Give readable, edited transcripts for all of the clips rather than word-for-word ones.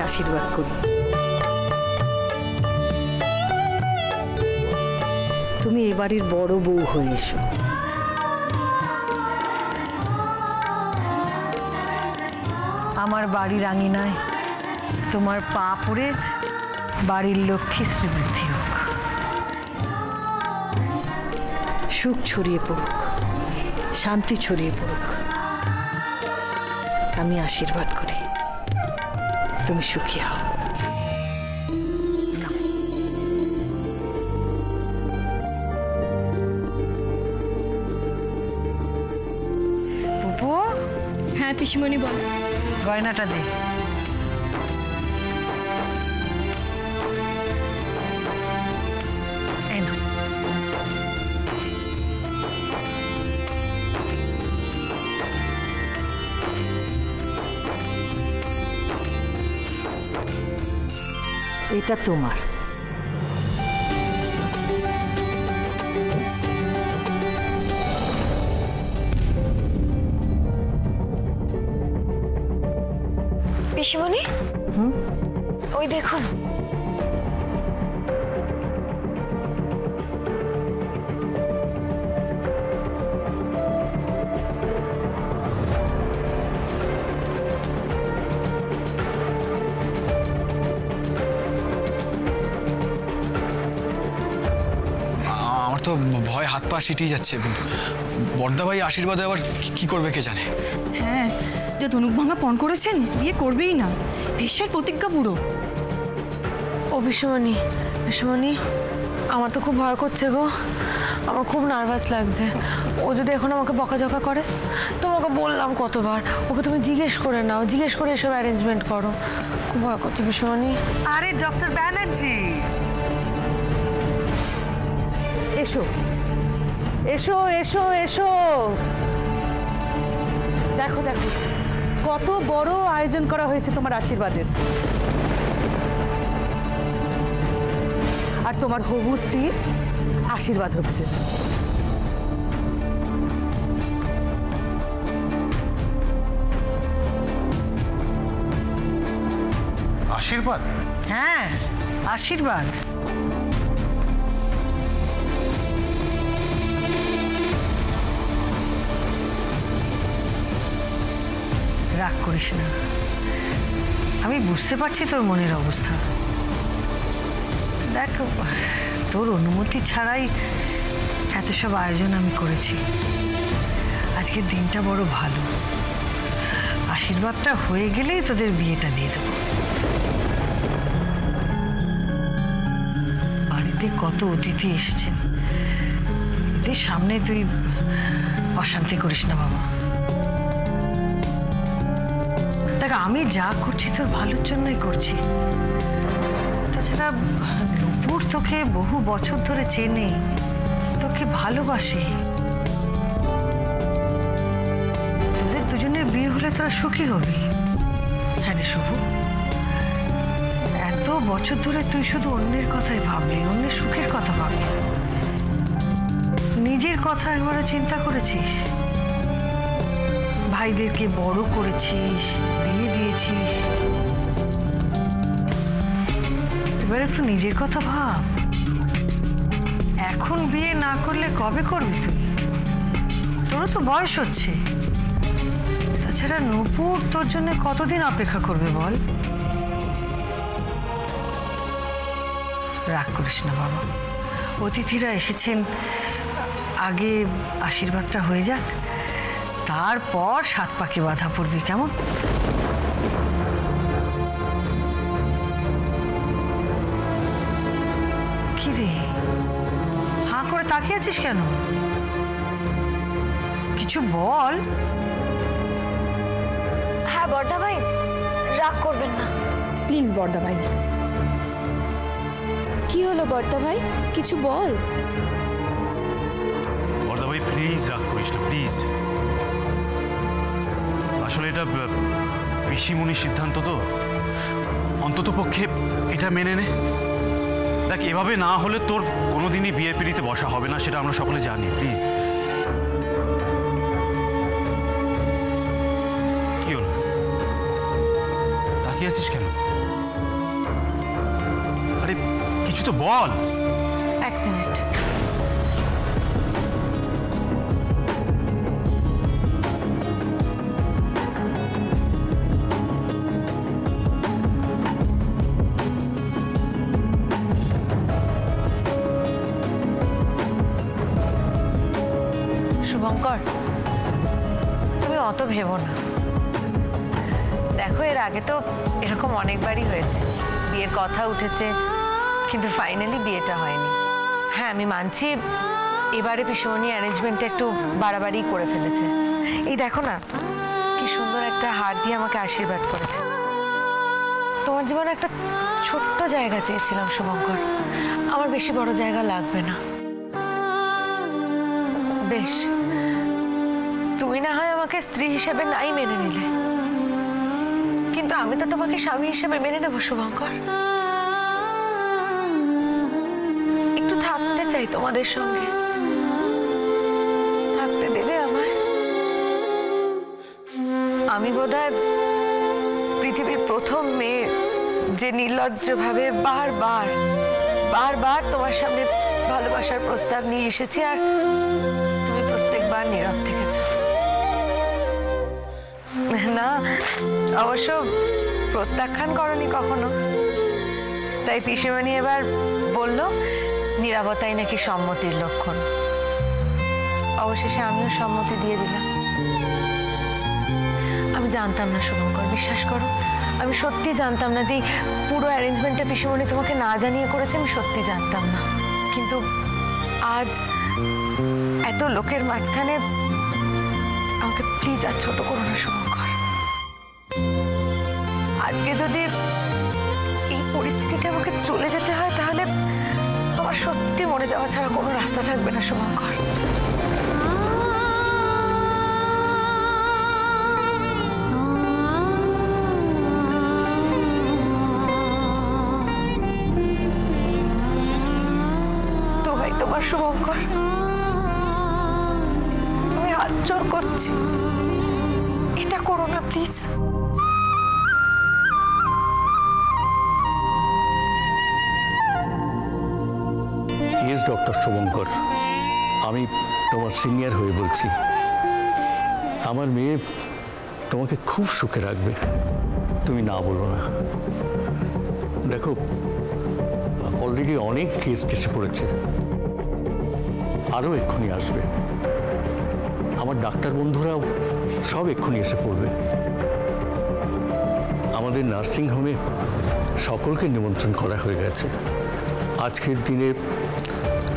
आशीर्वाद करी तुमी ए बाड़ीर बड़ बऊ हये एसो आमार बाड़ीर आंगिनाय तोमार पा पड़े बाड़ीर लक्ष्मी श्रीमती होक सुख छड़िए पड़ुक शांति छड़िए पड़ुक आमी आशीर्वाद करी तुम सुखी हो। पुपु हाँ पिसिमणि बोल गयनाटा दे এটা তোমার পিসিমণি হুম ওই দেখুন भय हाथ पा सीटी जाच्छे बड़दा भाई आशीर्वाद आबार की करबे के जाने हाँ जो धनुक भांगा पन करेछेन बिये करबेई ना विश्वास प्रतिज्ञा पुरो ओ विश्वमणि विश्वमणि आमार तो खूब भय करछे गो आमार खूब नार्भास लागछे ओ जोदि एखोन आमाके बकाझका करे तोमाके बोललाम कतबार ओके तुमि जिज्ञेस करे नाओ जिज्ञेस करे एसब अरेंजमेंट करो खूब भय करछे विश्वमणि अरे डॉक्टर बैनर्जी एशो एशो एशो एशो देखो देखो कत बड़ आयोजन करा होयेछे तुम्हार आशीर्वादेर और तुम्हार हबु स्त्रीर आशीर्वाद होच्छे आशीर्वाद हाँ आशीर्वाद राग करिस ना आमी बुझते पारछि तोर मनेर अवस्था देख तोर अनुमति छाड़ाई एत सब आयोजन आमी करेछि आजकेर दिनटा बड़ भालो आशीर्वादटा हये गेलेई तोदेर बियेटा दिये देब बाड़िर বাড়িতে কত অতিথি এসেছেন, এদের সামনে তুই অশান্তি করিস না বাবা। দেখ আমি যা করছি তোর ভালোর জন্যই করছি। তাছাড়া নুপুর তোকে বহু বছর ধরে চেনে, তোকে ভালোবাসে, তোদের দুজনের বিয়ে হলে তোরা সুখী হবি। হ্যাঁ রে শুভ, এত বছর ধরে তুই শুধু অন্যের কথাই ভাবলি, অন্যের সুখের কথা ভাবলি, নিজের কথা একবারও চিন্তা করেছিস? ভাইদেরকে বড় করেছিস, বিয়ে দিয়েছিস, এবার একটু নিজের কথা ভাব। এখন বিয়ে না করলে কবে করবি তুই? তোরও তো বয়স হচ্ছে। তাছাড়া নূপুর তোর জন্য কতদিন অপেক্ষা করবে বল? রাগ করিস না বাবা, অতিথিরা এসেছেন, আগে আশীর্বাদটা হয়ে যাক, তারপর সাত পাকে বাধা পড়বি, কেমন? কি রে হাঁ করে তাকিয়ে আছিস কেন? কিছু বল। হ্যাঁ বর্দা ভাই, রাগ করবেন না প্লিজ। বর্দা ভাই, কি হলো বর্দা ভাই, কিছু বল। বর্দা ভাই প্লিজ রাগ করিস না, প্লিজ। আসলে এটা পিসিমণির সিদ্ধান্ত, তো অন্তত পক্ষে এটা মেনে নে। দেখ এভাবে না হলে তোর কোনোদিনই বিয়ে পিড়িতে বসা হবে না, সেটা আমরা সকলে জানি। প্লিজ কি হল, তাকিয়ে আছিস কেন? আরে কিছু তো বল। এক মিনিট। তুমি অত ভেবো না, দেখো এর আগে তো এরকম অনেকবারই হয়েছে, বিয়ের কথা উঠেছে কিন্তু ফাইনালি বিয়েটা হয়নি। হ্যাঁ আমি মানছি এবারে পিসিমণি অ্যারেঞ্জমেন্টটা একটু বাড়াবাড়ি করে ফেলেছে। এই দেখো না কি সুন্দর একটা হার দিয়ে আমাকে আশীর্বাদ করেছে। তোমার জীবনে একটা ছোট্ট জায়গা চেয়েছিলাম শুভঙ্কর, আমার বেশি বড় জায়গা লাগবে না। বেশ, তুমি না হয় আমাকে স্ত্রী হিসেবে নাই মেনে নিলে, কিন্তু আমি তো তোমাকে স্বামী হিসেবে মেনে নেব শুভঙ্কর। একটু থাকতে চাই তোমাদের সঙ্গে, থাকতে দেবে আমায়? আমি বোধহয় পৃথিবীর প্রথম মেয়ে যে নির্লজ্জভাবে বারবার বারবার তোমার সামনে ভালোবাসার প্রস্তাব নিয়ে এসেছি, আর তুমি প্রত্যেকবার নীরব থেকেছো। না অবশ্য প্রত্যাখ্যান করনি কখনো, তাই পিসিমণি এবার বলল নীরবতাই নাকি সম্মতির লক্ষণ। অবশেষে আমিও সম্মতি দিয়ে দিলাম। আমি জানতাম না শুভঙ্কর, বিশ্বাস করো আমি সত্যি জানতাম না যে পুরো অ্যারেঞ্জমেন্টটা পিসিমণি তোমাকে না জানিয়ে করেছে, আমি সত্যি জানতাম না। কিন্তু আজ এত লোকের মাঝখানে আমাকে প্লিজ আর ছোট করো না শুভঙ্কর। আজকে যদি এই পরিস্থিতিতে আমাকে চলে যেতে হয় তাহলে আমার সত্যি মরে যাওয়া ছাড়া কোনো রাস্তা থাকবে না শুভঙ্কর। শুভঙ্কর আমি হাত জোর করছি, এটা করো না প্লিজ। ইয়েস ডক্টর শুভঙ্কর, আমি তোমার সিনিয়র হয়ে বলছি, আমার মেয়ে তোমাকে খুব সুখে রাখবে, তুমি না বলো না। দেখো অলরেডি অনেক কেস কেসে পড়েছে, আরও এক্ষুনি আসবে, আমার ডাক্তার বন্ধুরাও সব এক্ষুনি এসে পড়বে। আমাদের নার্সিংহোমে সকলকে নিমন্ত্রণ করা হয়ে গেছে, आजकल दिन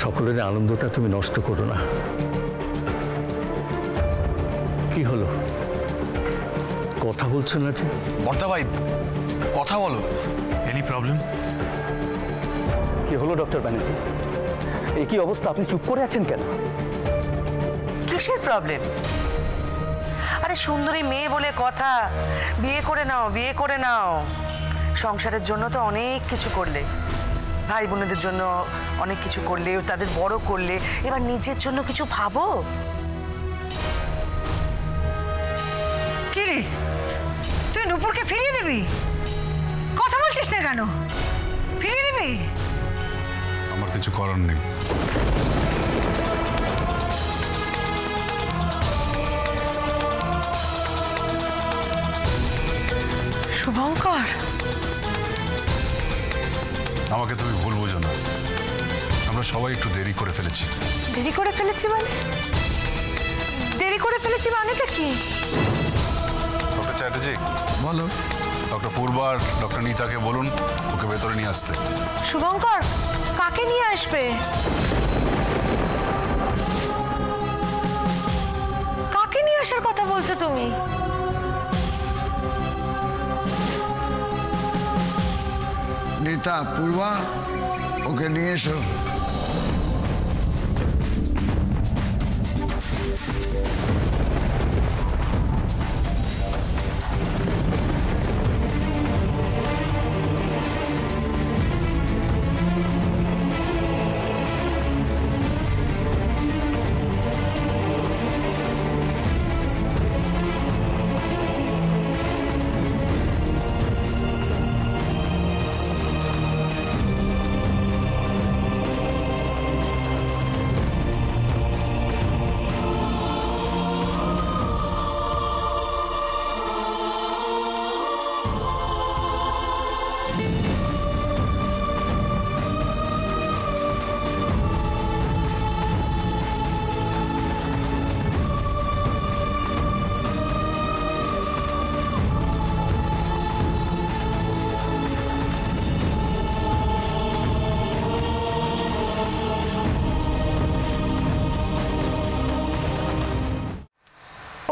सकलेर आनंदटा तुम नष्ट करो ना। कि हलो कथा बोलছো না যে? বর্তা ভাই কথা বলো। Any problem? কি হলো ডক্টর ব্যানার্জি, এই কি অবস্থা? আপনি চুপ করে আছেন কেন? কিসের প্রবলেম? আরে সুন্দরী মেয়ে বলে কথা, বিয়ে করে নাও, বিয়ে করে নাও। সংসারের জন্য তো অনেক কিছু করলে, ভাই বোনদের জন্য অনেক কিছু করলে, তাদের বড় করলে, এবার নিজের জন্য কিছু ভাবো। কি রে তুই নুপুরকে ফিরিয়ে দিবি? কথা বলছিস না কেন? ফিরিয়ে দিবি? আমার কিছু করার নেই। শুভঙ্কর আমাকে তুমি ভুল বুঝো না, আমরা সবাই একটু দেরি করে ফেলেছি। দেরি করে ফেলেছি মানে? দেরি করে ফেলেছি মানেটা কি? ডক্টর চ্যাটার্জি বলো। ডক্টর পূর্বা ডক্টর নীতাকে বলুন ওকে ভেতরে নিয়ে আসতে। শুভঙ্কর কাকে নিয়ে আসবে? কাকে নিয়ে আসার কথা বলছো তুমি? नीता पूर्वा ओके नहीं एसो।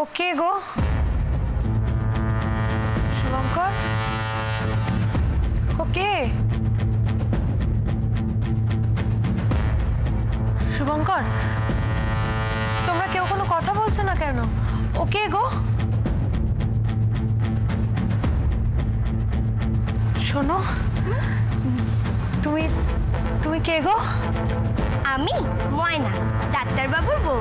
ओके गो शुभंकर ओके। शुभंकर तुम्हारा क्यों कोनो कथा बोलছো না কেন? ओके गो শোনো তুমি তুমি কে গো? আমি ময়না ডাক্তার বাবুর বউ।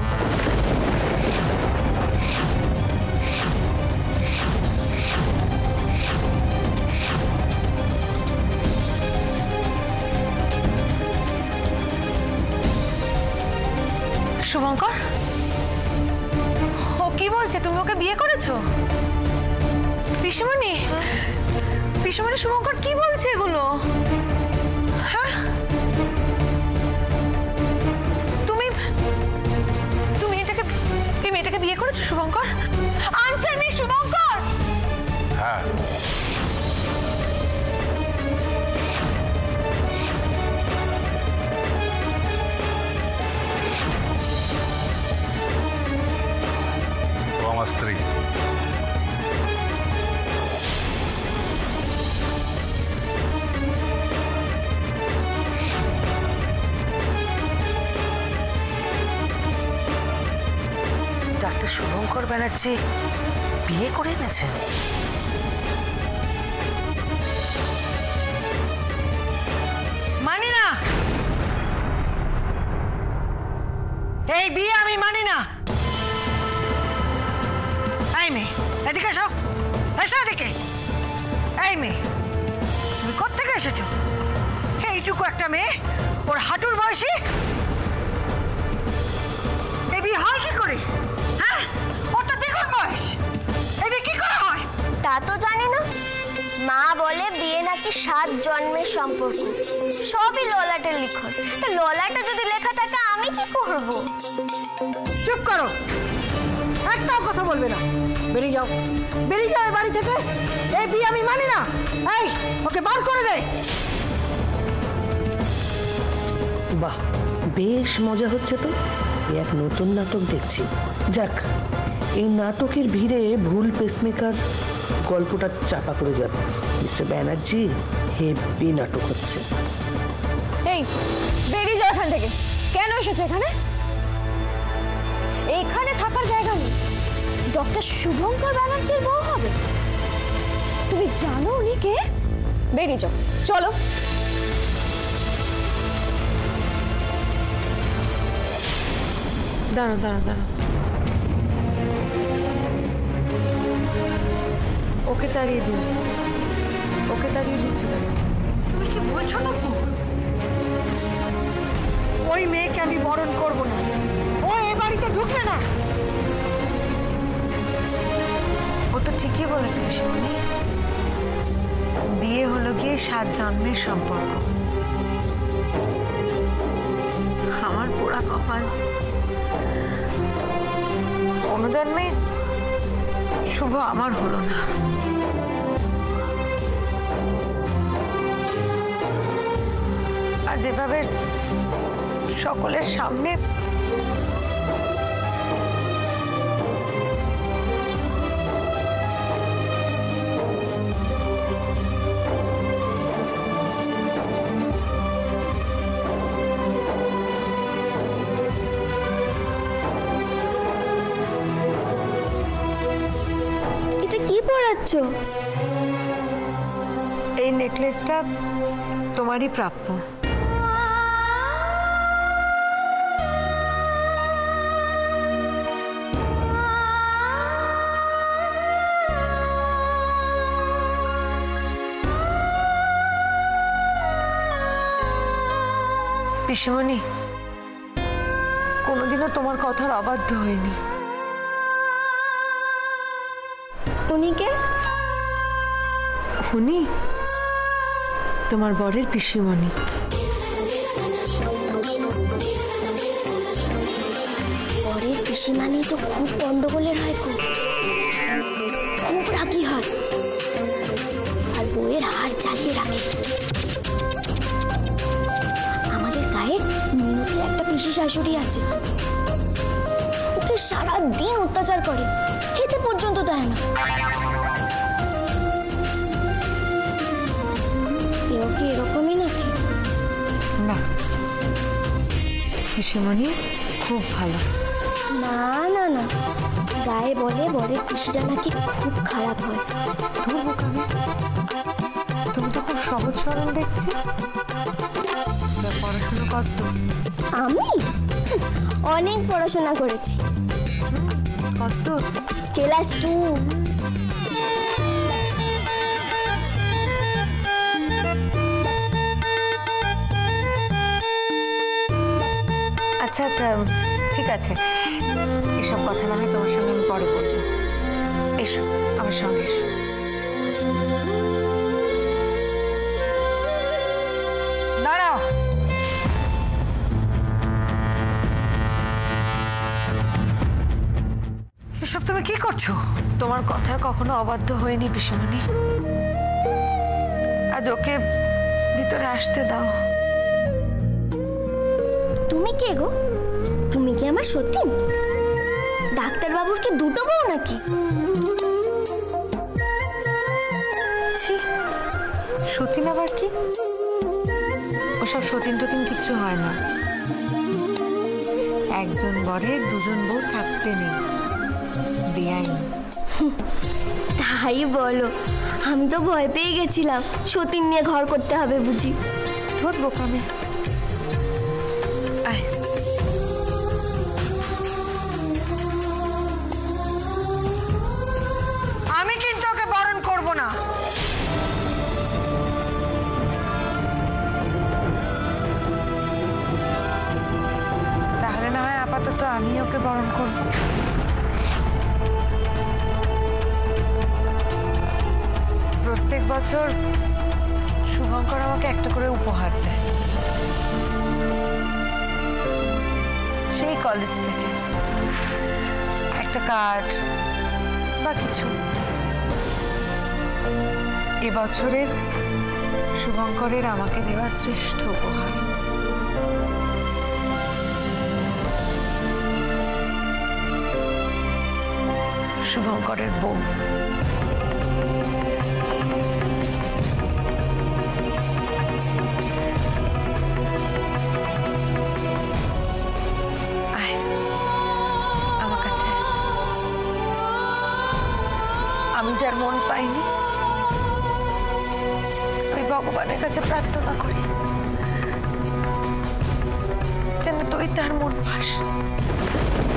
শুভঙ্কর ও কি বলছে? তুমি ওকে বিয়ে করেছো? পিসিমণি পিসিমণি শুভঙ্কর কি বলছে এগুলো? হ্যাঁ তুমি তুমি এটাকে এই মেয়েটাকে বিয়ে করেছো শুভঙ্কর? Answer me Shubhankar. হ্যাঁ স্ত্রী। ডাক্তার শুভঙ্কর ব্যানার্জি বিয়ে করে এনেছেন? মানি না এই বিয়ে, আমি মানি না। जन्मे सम्पर्क सब ही ललाटे लिखन ललाटे जो लेखा था चुप करो একটাও কথা বলবে না। বেরিয়ে যাও, বেরিয়ে যাও এই বাড়ি থেকে। এই বিয়ে আমি মানি না। এই ওকে বার করে দে। বাহ, বেশ মজা হচ্ছে তো। এক নতুন নাটক দেখছি। যাক, এই নাটকের ভিড়ে ভুল পেসমেকার গল্পটা চাপা পড়ে যাবে। মিস্টার ব্যানার্জি, হেভি নাটক হচ্ছে। এই, বেরিয়ে যাও এখান থেকে। কেন এসেছো এখানে? এখানে থাকার জায়গা নেই। ডক্টর শুভঙ্কর ব্যানার্জির বউ হবে। তুমি জানো উনি কে? বেরিয়ে যাও, চলো। দাঁড়াও দাঁড়াও দাঁড়াও, ওকে তাড়িয়ে দিন। ওকে তাড়িয়ে দিচ্ছি কেন? তুমি কি বলছো? না ওই মেয়েকে আমি বরণ করবো না। ও এ বাড়িতে ঢুকবে না। ও তো ঠিকই বলেছে শিবনী, বিয়ে হলো গিয়ে 7 জন্মের সম্পর্ক। আমার পোড়া কপাল, কোনো জন্মে শুভ আমার হলো না। আর যেভাবে সকলের সামনে এই নেকলেসটা তোমারই প্রাপ্য। পিসিমণি, কোনোদিনও তোমার কথার অবাধ্য হয়নি। উনি কে? উনি তোমার বরের পিসিমণি। বরের পিসিমণি তো খুব গন্ডগোলের হয়, খুব রাগী হয়, আর বউয়ের হাড় চালিয়ে রাখে। আমাদের গায়ের মিনতির একটা পিসি শাশুড়ি আছে, ওকে সারাদিন অত্যাচার করে, খেতে পর্যন্ত দেয় না। কি এরকমই নাকি? না পিসিমণি খুব ভালো। না না না, গায়ে বলে বরের পিসিরা নাকি খুব খারাপ হয়। তুমি তো খুব সহজ সরল দেখছি। পড়াশোনা করত? আমি অনেক পড়াশোনা করেছি। কত? ক্লাস 2। আচ্ছা আচ্ছা, ঠিক আছে, এসব কথা না হয় তোমার সঙ্গে আমি পরে বলবো। এসো আমার সঙ্গে এসো। দাঁড়াও, এসব তুমি কি করছো? তোমার কথার কখনো অবাধ্য হয়নি পিসিমণি। আজ ওকে ভিতরে আসতে দাও। তুমি কে গো? তুমি কি আমার সত্যি ডাক্তার বাবুর কি দুটো বউ নাকি? সতীন আবার কি? ওসব সতীন টতীন কিচ্ছু হয় না। একজন বরের 2জন বউ থাকতে নেই, বেআইনি। তাই বলো? আমি তো ভয় পেয়ে গেছিলাম, সতীন নিয়ে ঘর করতে হবে বুঝি। ধর বোকামে, আমি কিন্তু ওকে বরণ করব না। তাহলে না হয় আপাতত আমি ওকে বরণ করব। প্রত্যেক বছর শুভঙ্কর আমাকে একটা করে উপহার দেয়, সেই কলেজ থেকে একটা কার্ড বা কিছু। এবছরের শুভঙ্করের আমাকে দেওয়া শ্রেষ্ঠ উপহার। शुभंकरेर बउ मन पाईनी भगवान प्रार्थना करी जान तुम तार मन पास।